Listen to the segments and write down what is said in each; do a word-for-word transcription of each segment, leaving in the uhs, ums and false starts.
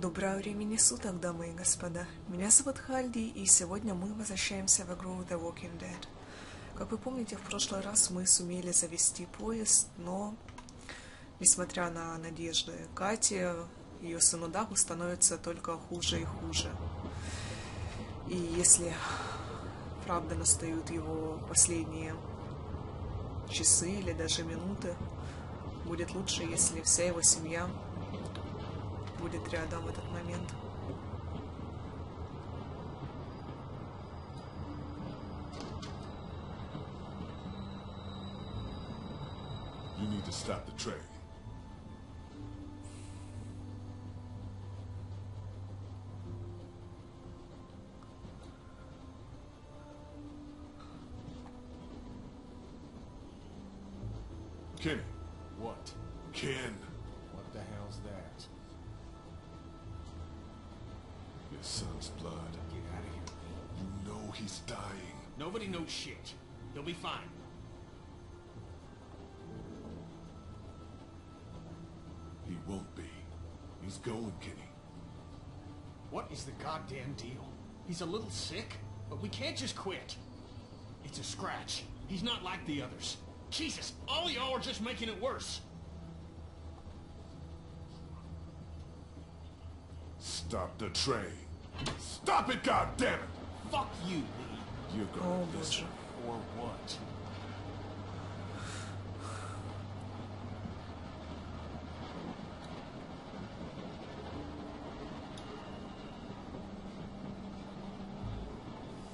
Доброго времени суток, дамы и господа. Меня зовут Халди, и сегодня мы возвращаемся в игру The Walking Dead. Как вы помните, в прошлый раз мы сумели завести поезд, но, несмотря на надежды Кати, ее сыну Дагу становится только хуже и хуже. И если правда настают его последние часы или даже минуты, будет лучше, если вся его семья будет рядом в этот момент. You need to stop the train. Kenny. What? Ken. What the hell's that? Your son's blood. Get out of here. You know he's dying. Nobody knows shit. He'll be fine. He won't be. He's going, Kenny. What is the goddamn deal? He's a little sick, but we can't just quit. It's a scratch. He's not like the others. Jesus, all y'all are just making it worse. Stop the train. Stop it, goddammit! Fuck you, Lee. You're going to listen. Or what?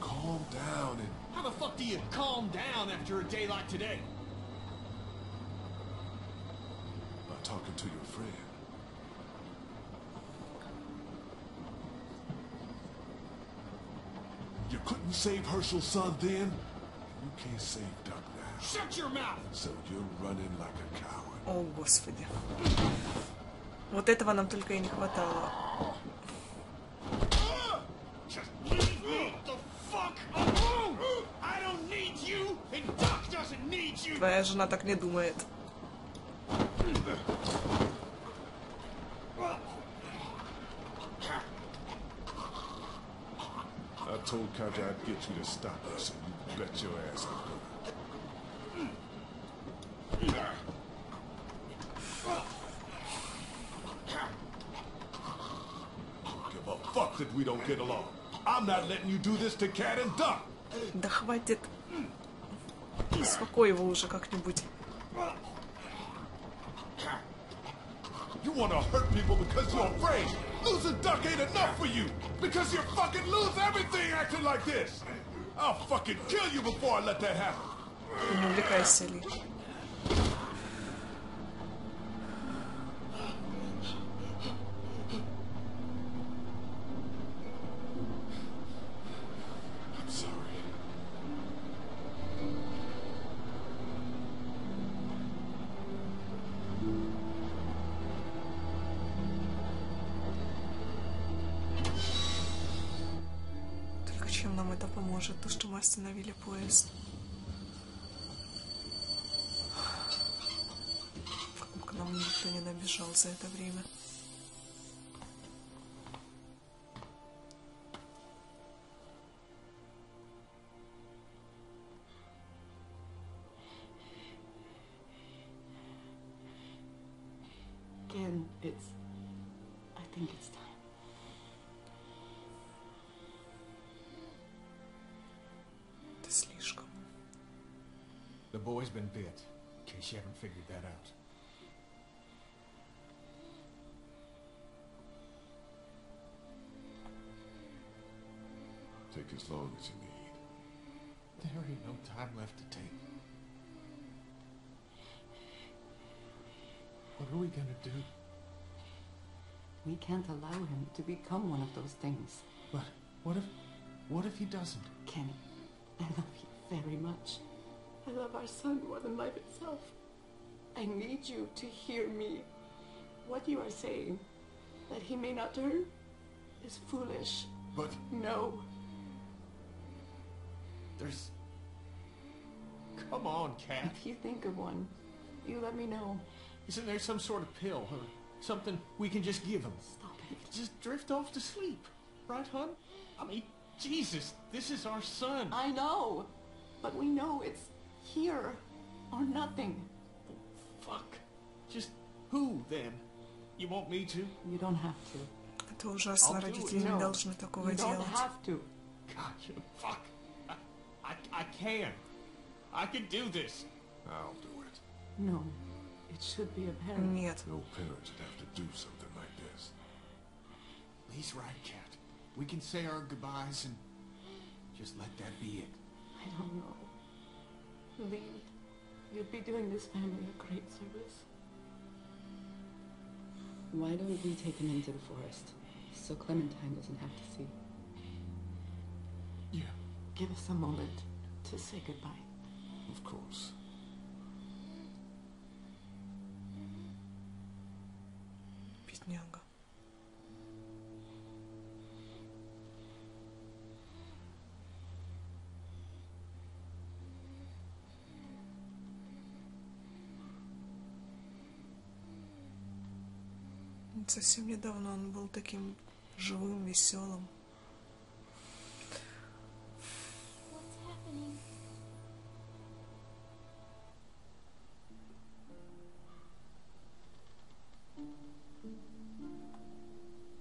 Calm down and... How the fuck do you calm down after a day like today? By talking to your friend. You couldn't save Hershel's son then? You can't save Duck now. Shut your mouth! So you're running like a coward. О, господи. Вот этого нам только и не хватало. Just leave me the fuck alone! I don't need you, and Duck doesn't need you! Твоя жена так не думает. I told Kata I'd get you to stop us, and you bet your ass I'm going. Don't give a fuck that we don't get along. I'm not letting you do this to Cat and Duck. Да хватит. Успокой его уже как-нибудь. You want to hurt people because you're afraid. Losing Duck ain't enough for you, because you fucking lose everything acting like this. I'll fucking kill you before I let that happen. Не увлекайся, Ли. I'm sorry. Может, то, что мы остановили поезд. К нам никто не набежал за это время. And it's... I think it's time. The boy's been bit, in case you haven't figured that out. Take as long as you need. There ain't no time left to take. What are we gonna do? We can't allow him to become one of those things. But what if, what if he doesn't? Kenny, I love you very much. I love our son more than life itself. I need you to hear me. What you are saying, that he may not turn, is foolish. But... No. There's... Come on, Cat. If you think of one, you let me know. Isn't there some sort of pill or something we can just give him? Stop it. just drift off to sleep. Right, hon? I mean, Jesus, this is our son. I know, but we know it's here or nothing. Oh, fuck. Just who, then? You want me to? You don't have to. Это ужасно, родители не должны такого делать. You don't have to. God, fuck. I, I, I can. I can do this. I'll do it. No, it should be a parent. Нет. No parent should have to do something like this. Lee's right, Cat. We can say our goodbyes and just let that be it. I don't know. Lee, you'd be doing this family a great service. Why don't we take him into the forest so Clementine doesn't have to see? Yeah. Give us a moment to say goodbye. Of course. Бедняга. Совсем недавно он был таким живым, веселым.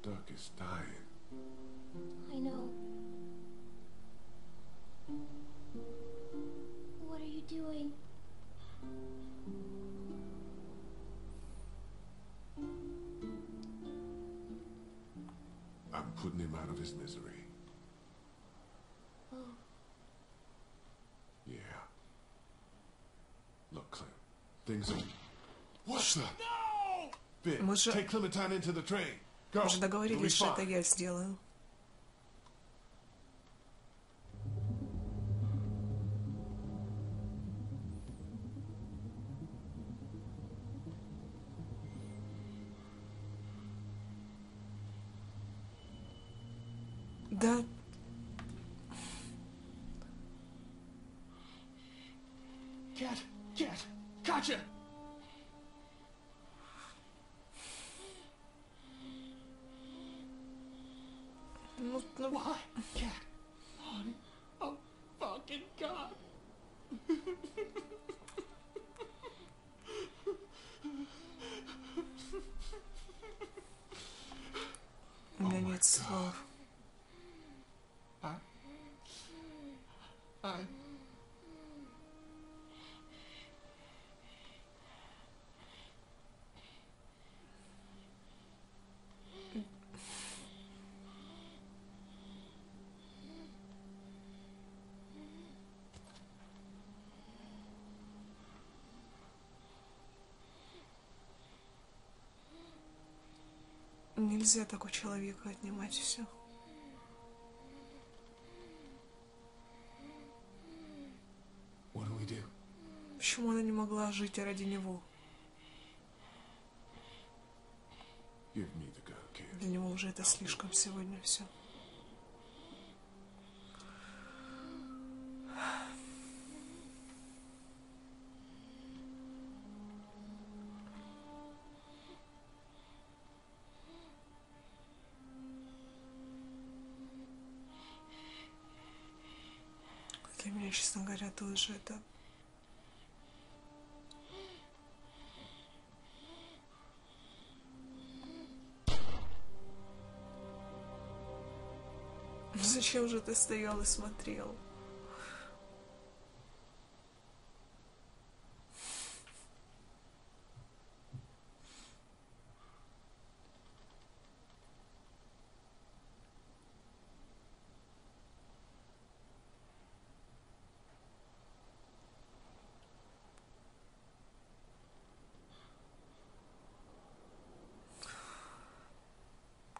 Duck is dying. I know. What are you doing? I'm putting him out of his misery. Oh. Yeah. Look, Clem. Things are... What's the... No! Bitch, take Clementine into the train. Мы же договорились, что это я сделаю. Да. Cat, Cat, gotcha. Ну, ну, why? Cat, honey, oh fucking God. У меня нет слов. I... Нельзя так у человека отнимать все. Почему она не могла жить ради него? Для него уже это слишком сегодня все. Для меня, честно говоря, тут же это... Зачем же ты стоял и смотрел?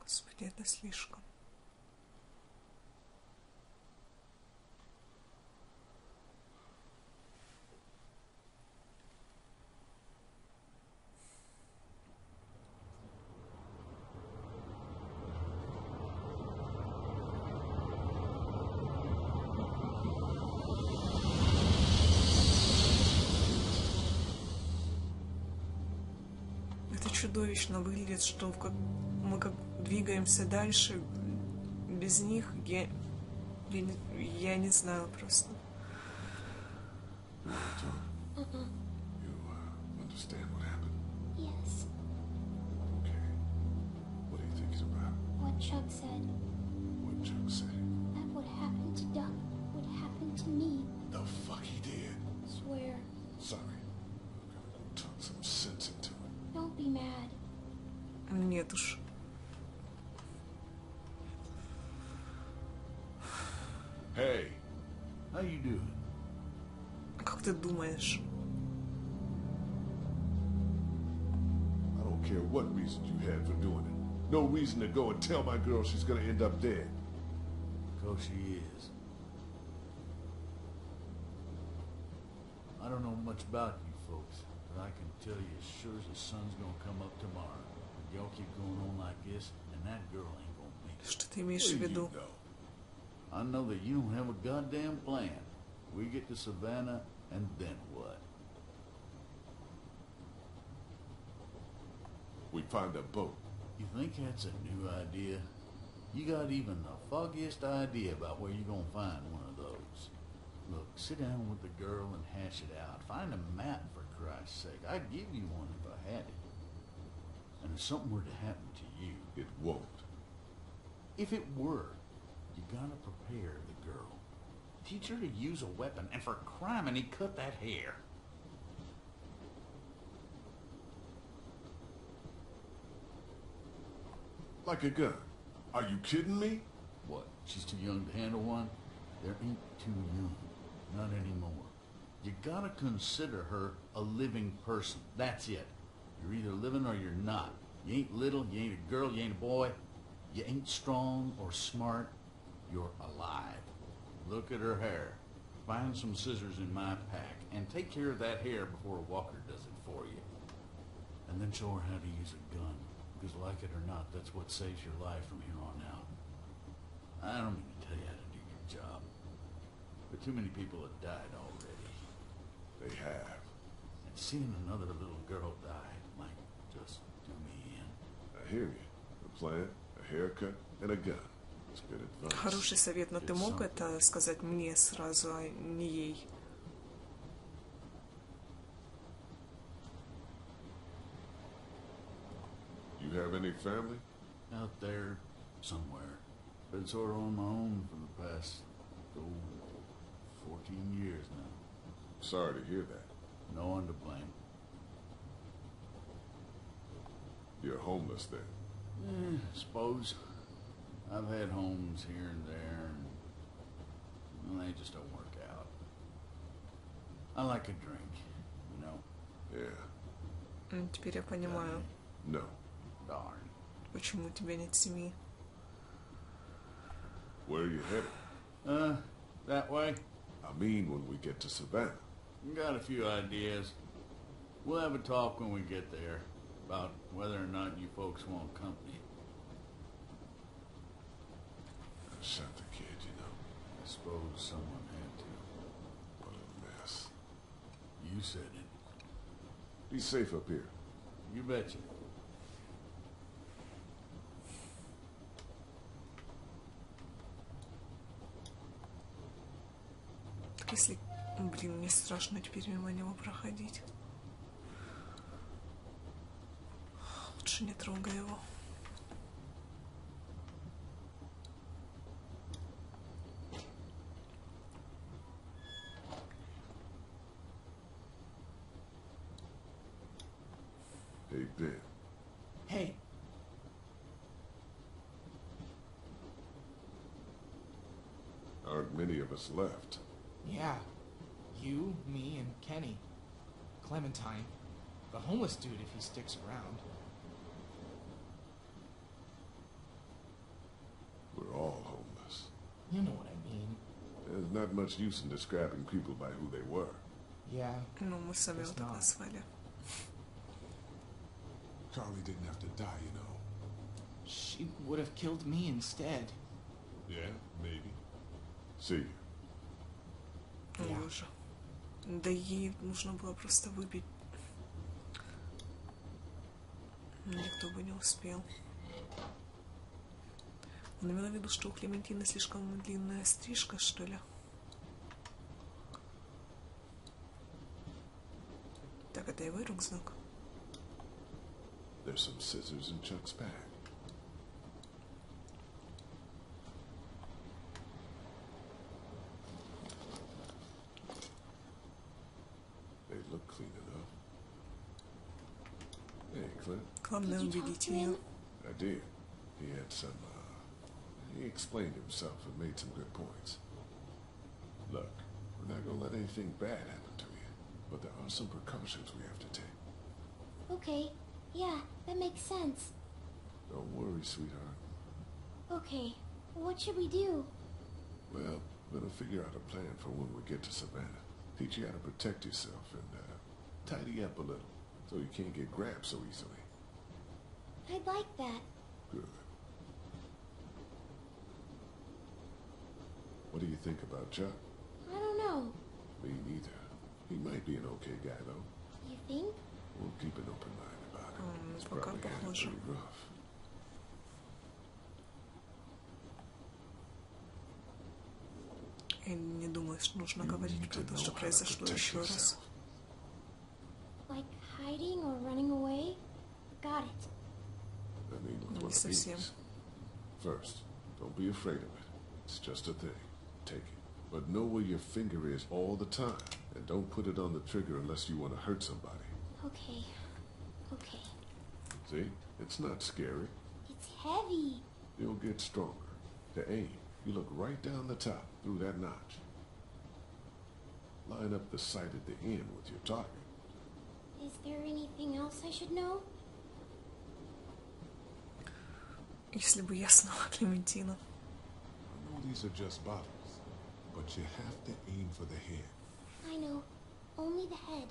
Господи, это слишком. чудовищно выглядит, что в как... мы как двигаемся дальше без них, я, я, не... я не знаю просто. What Chuck said. What Chuck said? That what happened to Duck would happen to me. The fuck he did? Swear. Sorry. I'm gonna go talk some sense into it. Don't be mad. Нет уж. Hey, how you doing? Как ты думаешь? I don't care what reason you had for doing it. No reason to go and tell my girl she's gonna end up dead. Because she is. I don't know much about you folks, but I can tell you as sure as the sun's gonna come up tomorrow. If y'all keep going on like this, and that girl ain't gonna make it. Что ты имеешь в виду? I know that you don't have a goddamn plan. We get to Savannah, and then what? We find a boat. You think that's a new idea? You got even the foggiest idea about where you're gonna find one of those. Look, sit down with the girl and hash it out. Find a map, for Christ's sake. I'd give you one if I had it. And if something were to happen to you... It won't. If it were, you gotta prepare the girl. Teach her to use a weapon, and for criminy, cut that hair. Like a gun. Are you kidding me? What? She's too young to handle one? There ain't too young. Not anymore. You gotta consider her a living person. That's it. You're either living or you're not. You ain't little, you ain't a girl, you ain't a boy. You ain't strong or smart. You're alive. Look at her hair. Find some scissors in my pack and take care of that hair before a walker does it for you. And then show her how to use a gun. Because like it or not, that's what saves your life from here on out. I don't mean to tell you how to do your job, but too many people have died already. They have. And seeing another little girl die might just do me in. I hear you. A plan, a haircut, and a gun. That's good advice. Хороший совет, но ты мог это сказать мне сразу, а не ей? You have any family? Out there, somewhere. Been sort of on my own for the past, oh, fourteen years now. Sorry to hear that. No one to blame. You're homeless then? Eh, I suppose. I've had homes here and there, and well, they just don't work out. I like a drink, you know? Yeah. Теперь я понимаю. No. Darn. Почему тебя нет семьи? Where are you headed? Uh, that way. I mean, when we get to Savannah. Got a few ideas. We'll have a talk when we get there about whether or not you folks want company. I shot the kid, you know. I suppose someone had to. What a mess. You said it. Be safe up here. You betcha. Если, блин, мне страшно теперь мимо него проходить. Лучше не трогай его. Hey, Ben. Hey. Aren't many of us left? Yeah, you, me, and Kenny. Clementine, the homeless dude if he sticks around. We're all homeless. You know what I mean. There's not much use in describing people by who they were. Yeah, it's not. Carly didn't have to die, you know. She would have killed me instead. Yeah, maybe. See you. Боже. Да ей нужно было просто выбить. Никто бы не успел. Он имел в виду, что у Клементины слишком длинная стрижка, что ли? Так, это его рюкзак. There's some scissors in Chuck's bag. They look clean enough. Hey, Clint. Главное убедить ее. I did. He had some. Uh, he explained himself and made some good points. Look, we're not gonna let anything bad happen to you, but there are some precautions we have to take. Okay. Yeah, that makes sense. Don't worry, sweetheart. Okay, what should we do? Well, we're gonna figure out a plan for when we get to Savannah. Teach you how to protect yourself and uh, tidy up a little, so you can't get grabbed so easily. I'd like that. Good. What do you think about Chuck? I don't know. Me neither. He might be an okay guy, though. You think? We'll keep an open mind. It's пока похоже. Я не думаю, что нужно говорить про то, что произошло еще раз. Like hiding or running away? Got it. Не совсем. First, don't be afraid of it. It's just a thing. Take it. But know where your finger is all the time, and don't put it on the trigger unless you want to hurt somebody. Okay. Okay. See? It's not scary. It's heavy. You'll get stronger. To aim, you look right down the top through that notch. Line up the sight at the end with your target. Is there anything else I should know? Если бы я знала, Клементина. I know these are just bottles, but you have to aim for the head. I know. Only the head.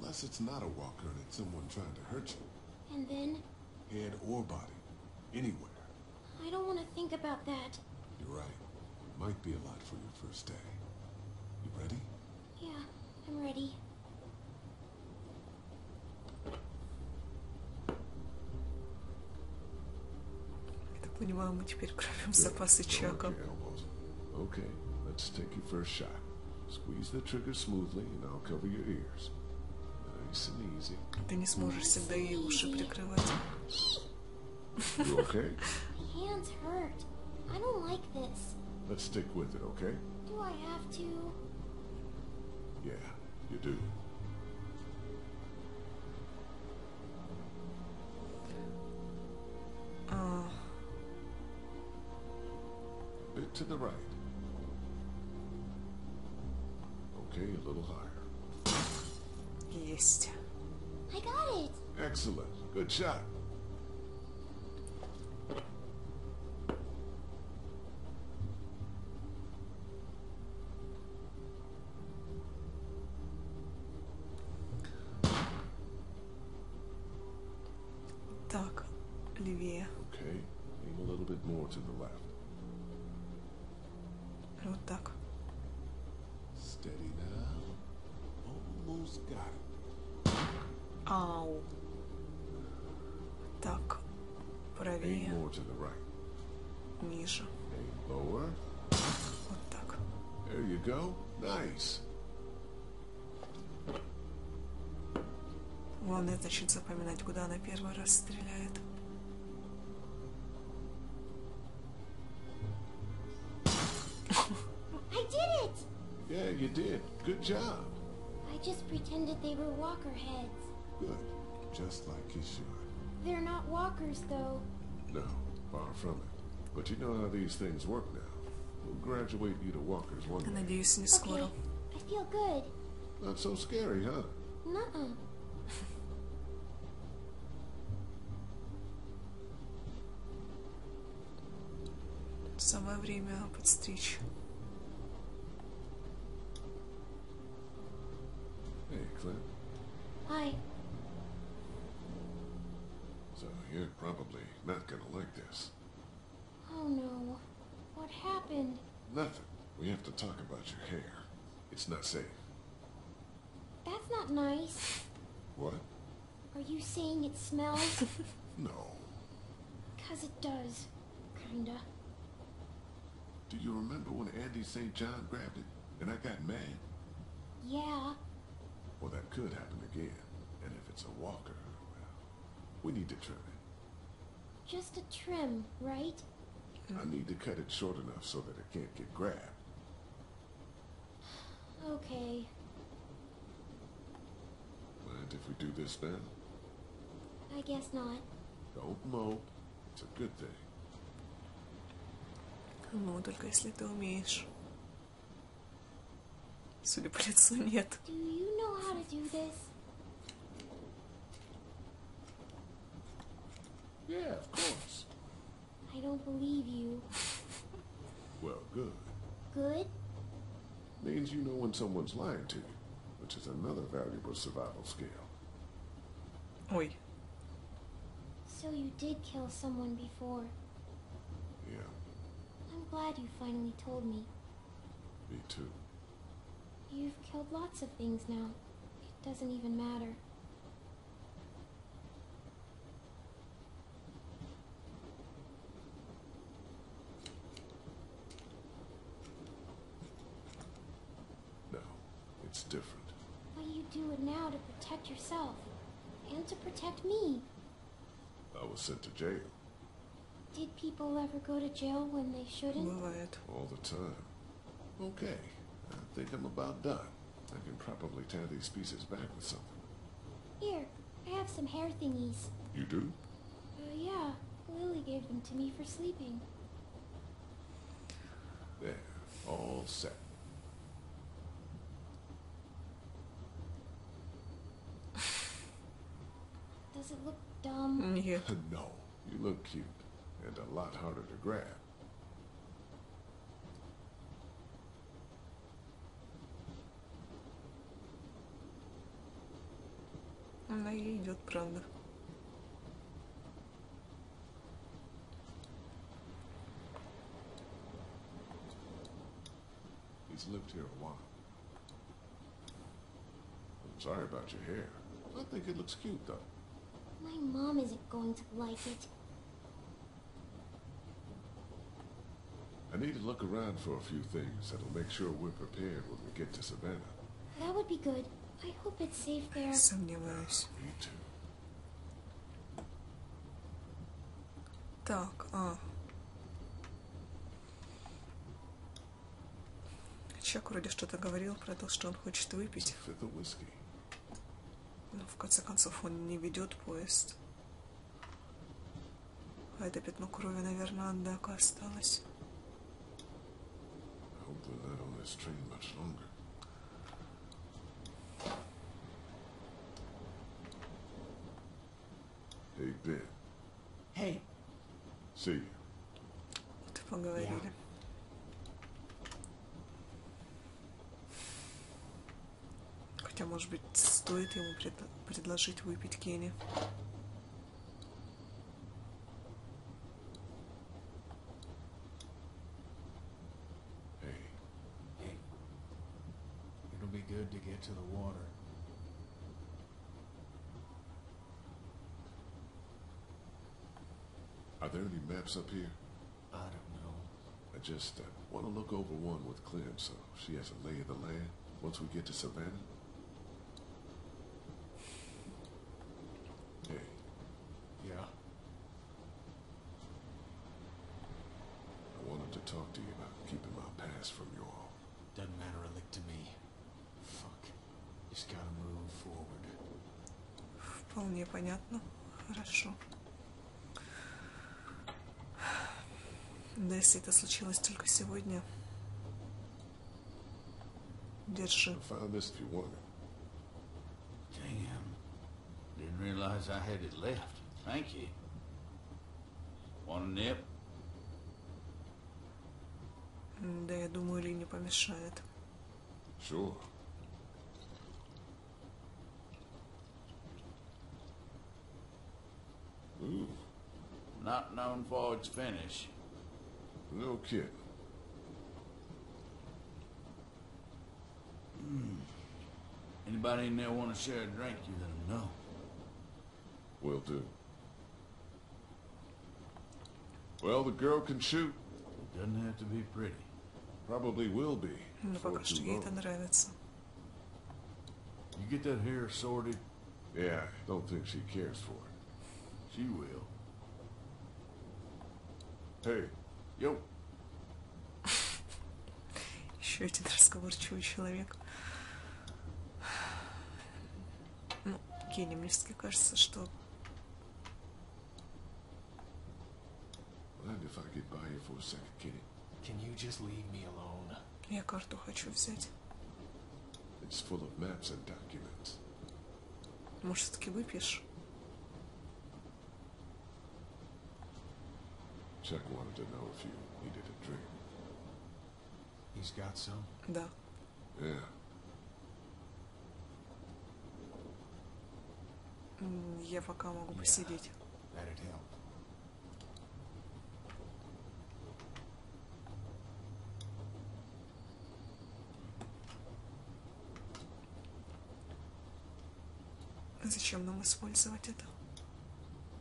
Unless it's not a walker and it's someone trying to hurt you. And then? Head or body. Anywhere. I don't want to think about that. You're right. It might be a lot for your first day. You ready? Yeah, I'm ready. Я так понимаю, мы теперь кровим запасы Чака. Okay, let's take your first shot. Squeeze the trigger smoothly and I'll cover your ears. Ты не сможешь всегда ей уши прикрывать. Есть. I got it. Excellent. Good shot. Так, левее. Okay. Aim a little bit more to the left. Вот так. Steady now. Almost got it. Ау. Так, правее. Ниже. Вот так. Главное, значит, запоминать, куда она первый раз стреляет. I did it! Yeah, you did. Good job. I just pretended they were walker heads. Good. Just like you should. They're not walkers, though. No, far from it. But you know how these things work now. We'll graduate you to walkers one day. Okay, I feel good. Not so scary, huh? Nuh-uh. Самое время подстричь. Hey, Clint. Hi. So you're probably not gonna like this. Oh no. What happened? Nothing. We have to talk about your hair. It's not safe. That's not nice. What? Are you saying it smells? No. Because it does. Kinda. Do you remember when Andy Saint John grabbed it and I got mad? Yeah. Well, that could happen again. And if it's a walker, well, we need to trim it. Just a trim, right? I need to cut it short enough so that it can't get grabbed. Okay. Mind if we do this now? I guess not. Don't mope. It's a good thing. Ну, только если ты умеешь. Судя по лицу, нет. Do you know how to do this? Yeah, of course. I don't believe you. Well, good. Good? Means you know when someone's lying to you, which is another valuable survival skill. Oi. So you did kill someone before. Yeah. I'm glad you finally told me. Me too. You've killed lots of things now. It doesn't even matter. Different. Why do you do it now to protect yourself and to protect me? I was sent to jail. Did people ever go to jail when they shouldn't? What? All the time. Okay, I think I'm about done. I can probably tie these pieces back with something. Here, I have some hair thingies. You do? Uh, yeah, Lily gave them to me for sleeping. There, all set. Does it look dumb? Yeah. No, you look cute and a lot harder to grab. Она и идет, правда. He's lived here a while. I'm sorry about your hair. I think it looks cute though. My mom isn't going to like it. I need to look around for a few things that'll make sure we're prepared when we get to Savannah. That would be good. I hope it's safe there. Сомневаюсь. Me too. Так, а. Чак вроде что-то говорил про то, что он хочет выпить. Но в конце концов он не ведет поезд. А это пятно крови, наверное, от Дага осталось. Hey, Ben. Hey. See you. Вот и поговорили. Yeah. Хотя, может быть, стоит ему пред... предложить выпить Кенни. Hey. Hey. It'll be good to get to the water. Are there any maps up here? I don't know. I just uh, want to look over one with Claire, so she has a lay of the land once we get to Savannah. Talk to you about keeping my past from you all. Doesn't matter a lick to me. Fuck. Just gotta move forward. Вполне понятно. Хорошо. Да, если это случилось только сегодня. Держи. Found this if you want it. Damn. Didn't realize I had it left. Thank you. Want a nip? Да, я думаю, Ли не помешает. Sure. Ooh. Not known for its finish. No kidding. Mm. Anybody in there want to share a drink? You let them know. will do. Well, the girl can shoot. It doesn't have to be pretty. Probably will be. Ну, пока что ей это нравится. You get that hair sorted? Yeah, I don't think she cares for it. She will. Hey, yo. Еще один разговорчивый человек. Ну, Кенни, мне все-таки кажется, что... Я карту хочу взять. Может, все-таки выпьешь? Chuck wanted to know if you needed a drink. He's got some? Да. Yeah. Mm, я пока могу yeah. посидеть. That'd help. Зачем нам использовать это?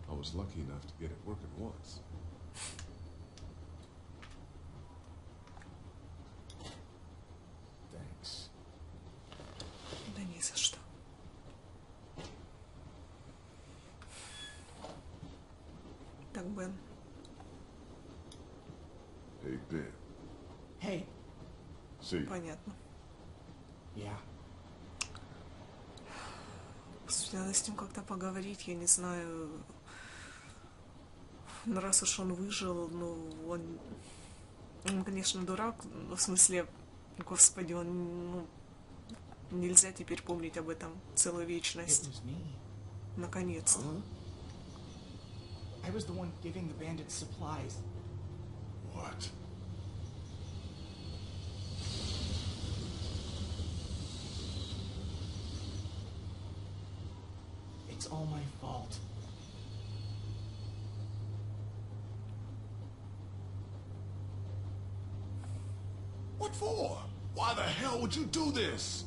I was lucky enough to get it working once. Понятно. Yeah. Слушайте, надо с ним как-то поговорить, я не знаю. Ну, раз уж он выжил, ну, он... Он, конечно, дурак, но в смысле, господи, он... Ну, нельзя теперь помнить об этом целую вечность. Наконец-то. Uh-huh. I was the one giving the bandits supplies. What? It's all my fault. What for? Why the hell would you do this?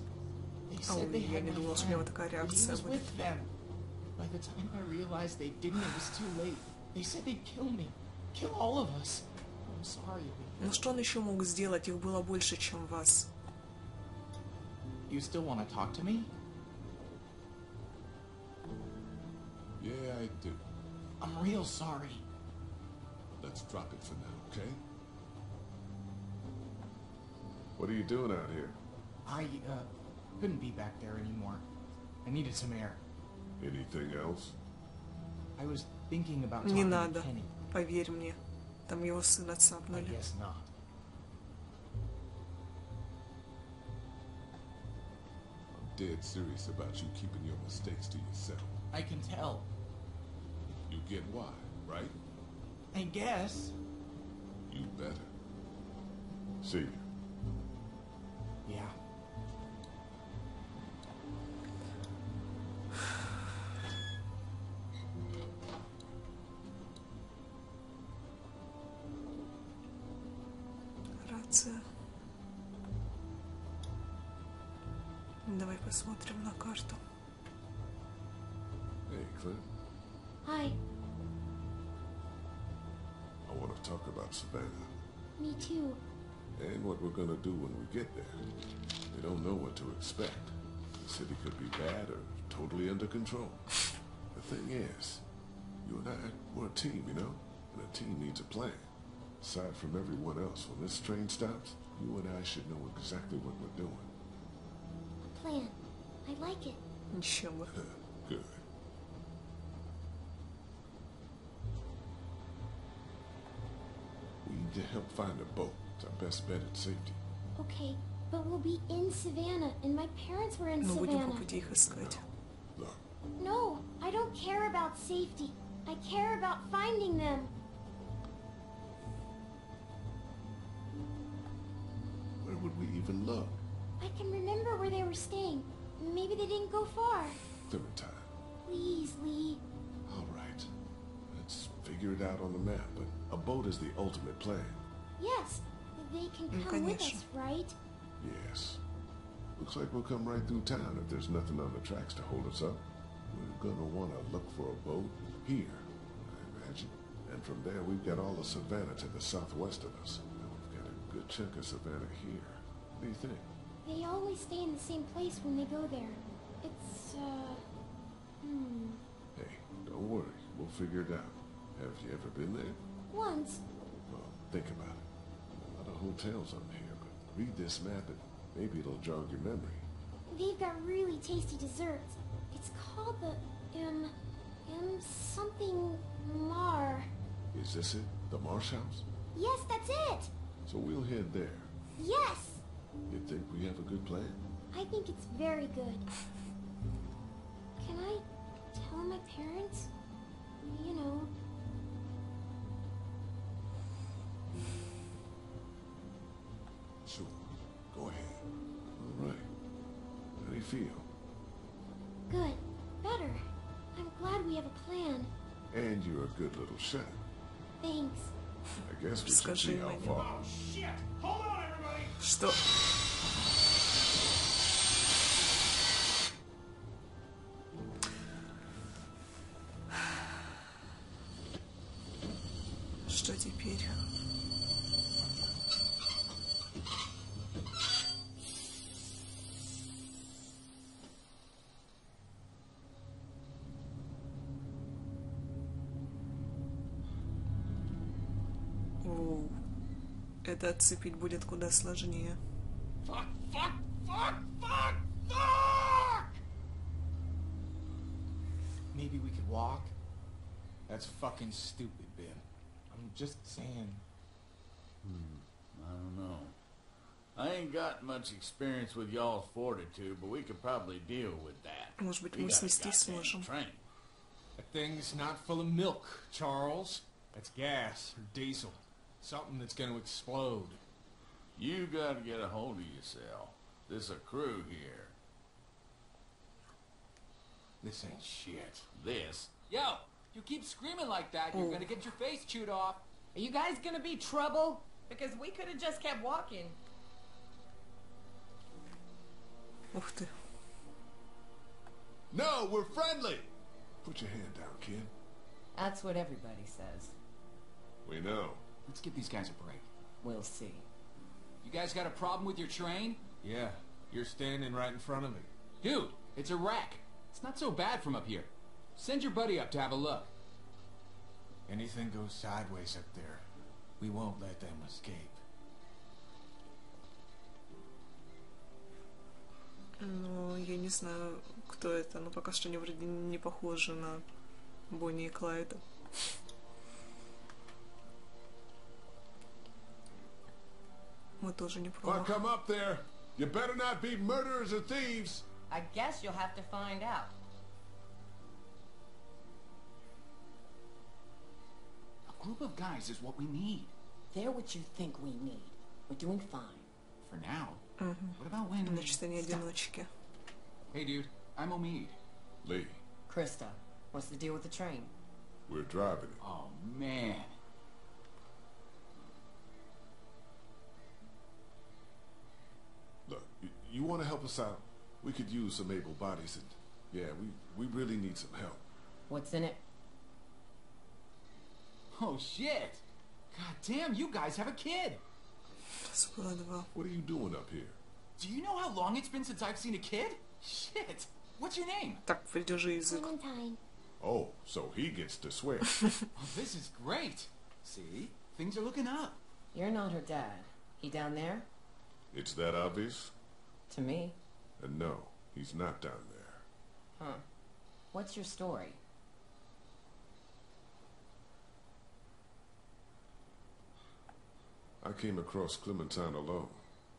They said they had no time. He was with them. By the time I realized they didn't, it was too late. They said they'd kill me, kill all of us. I'm sorry. Ну что он еще мог сделать? Их было больше, чем вас. You still want to talk to me? Yeah, I do. I'm real sorry. Let's drop it for now, okay? What are you doing out here? I, uh, couldn't be back there anymore. I needed some air. Anything else? I was thinking about talking Не надо. To Kenny. Поверь мне. Там его сына цапнули. I guess not. I'm dead serious about you keeping your mistakes to yourself. I can tell. You get why, right? I guess. You better. See you. Yeah. Рация. Давай посмотрим на карту. Hey, Claire. Hi. I want to talk about Savannah. Me too. And what we're gonna do when we get there. They don't know what to expect. The city could be bad or totally under control. The thing is, you and I, we're a team, you know? And a team needs a plan. Aside from everyone else, when this train stops, you and I should know exactly what we're doing. A plan. I like it. Sure. Good. To help find a boat. It's our best bet at safety. Okay, but we'll be in Savannah, and my parents were in no, Savannah. No. Look. No, I don't care about safety. I care about finding them. Where would we even look? I can remember where they were staying. Maybe they didn't go far. Clementine. Please, Lee. All right. Let's figure it out on the map, but a boat is the ultimate plan. Yes, they can come with us, right? Yes. Looks like we'll come right through town if there's nothing on the tracks to hold us up. We're gonna want to look for a boat here, I imagine. And from there, we've got all of Savannah to the southwest of us. And we've got a good chunk of Savannah here. What do you think? They always stay in the same place when they go there. It's, uh... Hmm... Hey, don't worry. We'll figure it out. Have you ever been there? Once. Well, think about it. A lot of hotels on here, but read this map and maybe it'll jog your memory. They've got really tasty desserts. It's called the... M... M... something... Mar... Is this it? The Marsh House? Yes, that's it! So we'll head there. Yes! You think we have a good plan? I think it's very good. Can I tell my parents? You know... Sure. Go ahead. All right. How do you feel? Good. Better. I'm glad we have a plan. And you're a good little shot. Thanks. I guess we should see how far. Oh, shit! Hold on, everybody! Stop. Что теперь? Оу. Это отцепить будет куда сложнее. Fuck, fuck, fuck, fuck, fuck! Maybe we could walk? That's fucking stupid, Ben. I'm just saying. Hmm, I don't know. I ain't got much experience with y'all's fortitude, but we could probably deal with that. Может быть, мы снести сможем. That thing's not full of milk, Charles. That's gas or diesel. Something that's going to explode. You got to get a hold of yourself. There's a crew here. This ain't shit. This. Yo, you keep screaming like that, you're going to get your face chewed off. Are you guys going to be trouble? Because we could have just kept walking. Ух ты. No, we're friendly. Put your hand down, kid. That's what everybody says. We know. Let's give these guys a break. We'll see. You guys got a problem with your train? Yeah, you're standing right in front of me. Dude, it's a wreck. It's not so bad from up here. Send your buddy up to have a look. Anything goes sideways up there, we won't let them escape. Ну, я не знаю, кто это, но пока что не вроде не похоже на Бонни и Клайда. Мы тоже не пробовали. Come up there. You better not be murderers or thieves. I guess you'll have to find out. A group of guys is what we need. They're what you think we need. We're doing fine for now. What about when? Значит, они одиночки. Hey, dude. I'm Omid. Lee. Krista. What's the deal with the train? We're driving it. Oh man. Look, you want to help us out? We could use some able bodies, and yeah, we we really need some help. What's in it? Oh shit! God damn, you guys have a kid. What are you doing up here? Do you know how long it's been since I've seen a kid? Shit! What's your name? Clementine. Oh, so he gets to swear. Oh, this is great. See, things are looking up. You're not her dad. He down there? It's that obvious? To me. And no, he's not down there. Huh. What's your story? I came across Clementine alone.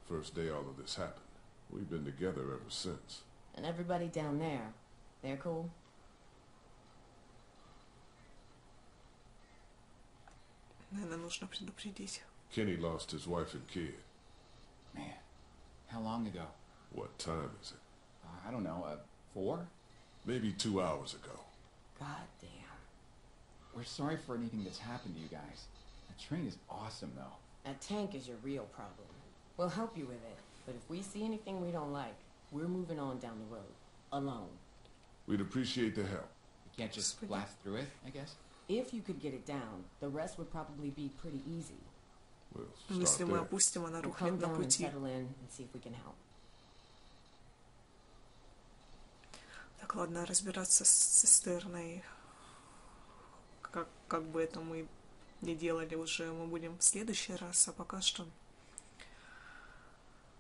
First day all of this happened. We've been together ever since. And everybody down there, they're cool? Kenny lost his wife and kid. Man, how long ago? What time is it? Uh, I don't know, uh, four? Maybe two hours ago. God damn. We're sorry for anything that's happened to you guys. That train is awesome, though. A tank is your real problem. We'll help you with it, but if we see anything we don't like, we're moving on down the road. Alone. We'd appreciate the help. You can't just blast through it, I guess? If you could get it down, the rest would probably be pretty easy. We'll start there. We'll come down and settle in and see if we can help. Так, ладно, разбираться с цистерной, как, как бы это мы не делали уже, мы будем в следующий раз, а пока что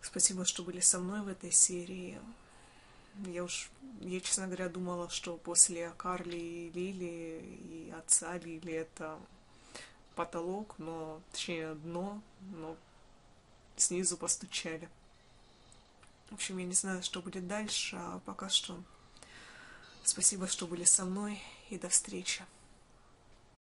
спасибо, что были со мной в этой серии. Я уж, я, честно говоря, думала, что после Карли и Лили и отца Лили это потолок, но, точнее, дно, но снизу постучали. В общем, я не знаю, что будет дальше, а пока что спасибо, что были со мной, и до встречи.